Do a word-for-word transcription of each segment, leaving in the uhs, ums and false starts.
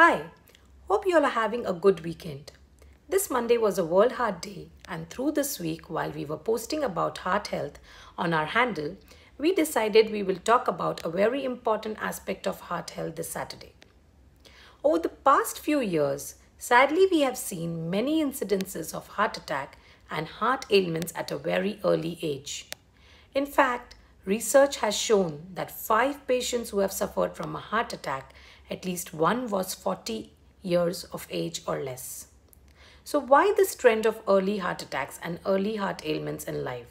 Hi, hope you all are having a good weekend. This Monday was a World Heart Day, and through this week, while we were posting about heart health on our handle, we decided we will talk about a very important aspect of heart health this Saturday. Over the past few years, sadly, we have seen many incidences of heart attack and heart ailments at a very early age. In fact, research has shown that five patients who have suffered from a heart attack, at least one was forty years of age or less. So why this trend of early heart attacks and early heart ailments in life?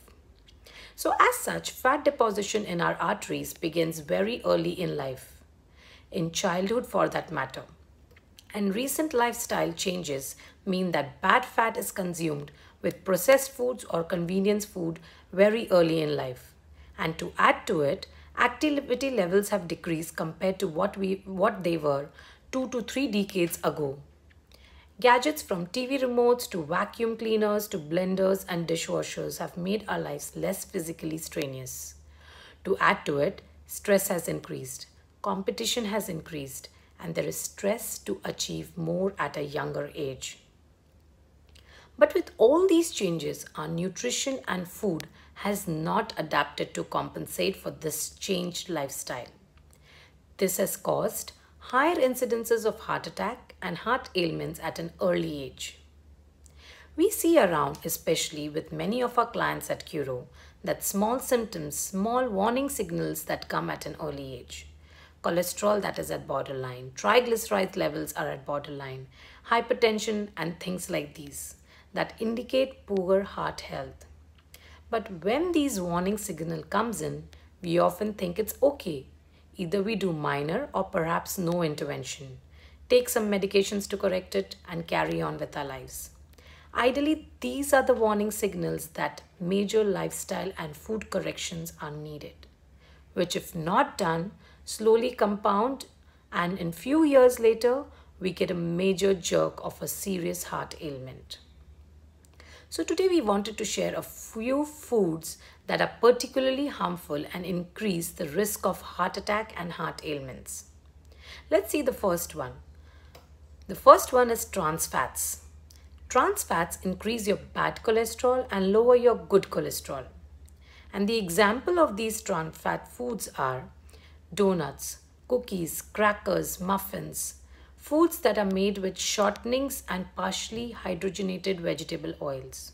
So as such, fat deposition in our arteries begins very early in life, in childhood for that matter. And recent lifestyle changes mean that bad fat is consumed with processed foods or convenience food very early in life. And to add to it, activity levels have decreased compared to what we what they were two to three decades ago. Gadgets from T V remotes to vacuum cleaners to blenders and dishwashers have made our lives less physically strenuous. To add to it, stress has increased, competition has increased, and there is stress to achieve more at a younger age. But with all these changes, our nutrition and food has not adapted to compensate for this changed lifestyle. This has caused higher incidences of heart attack and heart ailments at an early age. We see around, especially with many of our clients at Curo, that small symptoms, small warning signals that come at an early age. Cholesterol that is at borderline, triglyceride levels are at borderline, hypertension and things like these that indicate poor heart health. But when these warning signal comes in, we often think it's okay. Either we do minor or perhaps no intervention, take some medications to correct it and carry on with our lives. Ideally, these are the warning signals that major lifestyle and food corrections are needed, which if not done, slowly compound, and in few years later, we get a major jerk of a serious heart ailment. So today we wanted to share a few foods that are particularly harmful and increase the risk of heart attack and heart ailments. Let's see the first one. The first one is trans fats. Trans fats increase your bad cholesterol and lower your good cholesterol. And the example of these trans fat foods are donuts, cookies, crackers, muffins, foods that are made with shortenings and partially hydrogenated vegetable oils.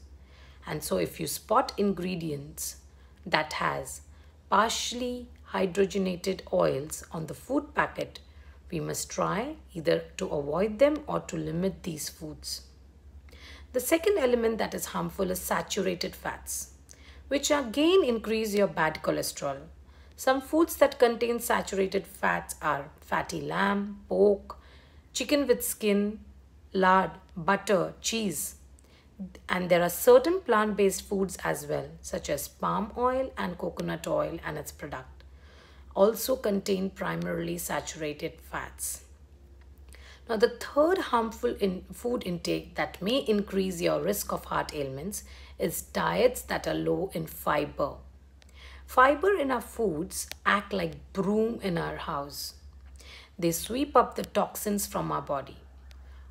And so if you spot ingredients that has partially hydrogenated oils on the food packet, we must try either to avoid them or to limit these foods. The second element that is harmful is saturated fats, which again increase your bad cholesterol. Some foods that contain saturated fats are fatty lamb, pork, chicken with skin, lard, butter, cheese. And there are certain plant-based foods as well, such as palm oil and coconut oil and its product, also contain primarily saturated fats. Now, the third harmful in food intake that may increase your risk of heart ailments is diets that are low in fiber. Fiber in our foods act like broom in our house. They sweep up the toxins from our body.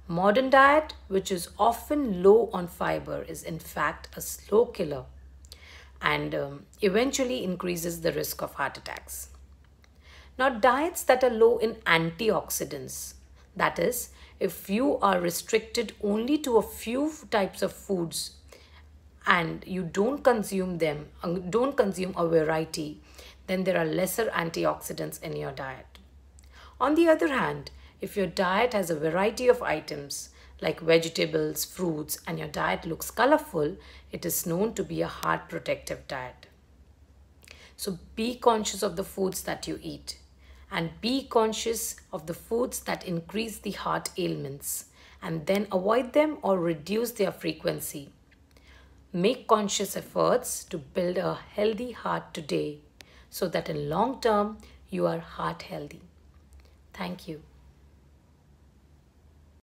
Modern diet, which is often low on fiber, is in fact a slow killer and um, eventually increases the risk of heart attacks. Now, diets that are low in antioxidants, that is, if you are restricted only to a few types of foods and you don't consume them, don't consume a variety, then there are lesser antioxidants in your diet. On the other hand, if your diet has a variety of items like vegetables, fruits, and your diet looks colorful, it is known to be a heart protective diet. So be conscious of the foods that you eat and be conscious of the foods that increase the heart ailments and then avoid them or reduce their frequency. Make conscious efforts to build a healthy heart today so that in long term you are heart healthy. Thank you.